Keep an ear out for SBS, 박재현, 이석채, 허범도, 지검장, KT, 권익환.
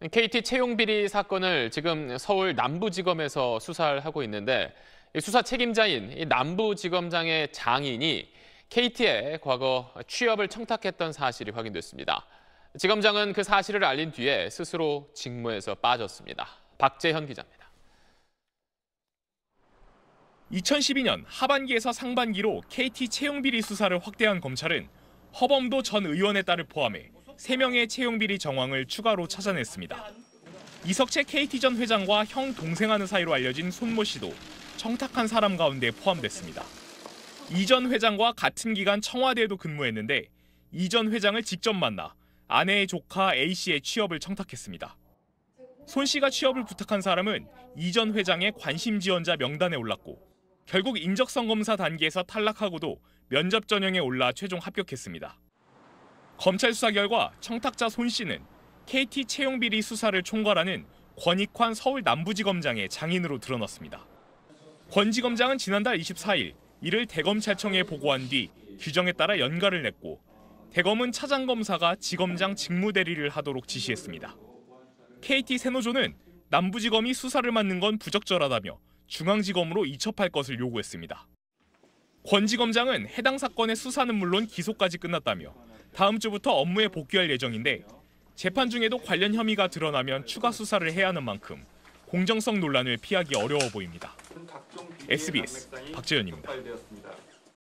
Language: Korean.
KT 채용 비리 사건을 지금 서울 남부지검에서 수사를 하고 있는데 수사 책임자인 남부지검장의 장인이 KT에 과거 취업을 청탁했던 사실이 확인됐습니다. 지검장은 그 사실을 알린 뒤에 스스로 직무에서 빠졌습니다. 박재현 기자입니다. 2012년 하반기에서 상반기로 KT 채용비리 수사를 확대한 검찰은 허범도 전 의원의 딸을 포함해 3명의 채용비리 정황을 추가로 찾아냈습니다. 이석채 KT 전 회장과 형 동생하는 사이로 알려진 손모 씨도 청탁한 사람 가운데 포함됐습니다. 이 전 회장과 같은 기간 청와대에도 근무했는데 이 전 회장을 직접 만나 아내의 조카 A씨의 취업을 청탁했습니다. 손 씨가 취업을 부탁한 사람은 이 전 회장의 관심 지원자 명단에 올랐고 결국 인적성 검사 단계에서 탈락하고도 면접 전형에 올라 최종 합격했습니다. 검찰 수사 결과 청탁자 손 씨는 KT 채용 비리 수사를 총괄하는 권익환 서울 남부지검장의 장인으로 드러났습니다. 권 지검장은 지난달 24일 이를 대검찰청에 보고한 뒤 규정에 따라 연가를 냈고 대검은 차장검사가 지검장 직무대리를 하도록 지시했습니다. KT 세노조는 남부지검이 수사를 맡는 건 부적절하다며 중앙지검으로 이첩할 것을 요구했습니다. 권 지검장은 해당 사건의 수사는 물론 기소까지 끝났다며 다음 주부터 업무에 복귀할 예정인데 재판 중에도 관련 혐의가 드러나면 추가 수사를 해야 하는 만큼 공정성 논란을 피하기 어려워 보입니다. SBS 박재현입니다.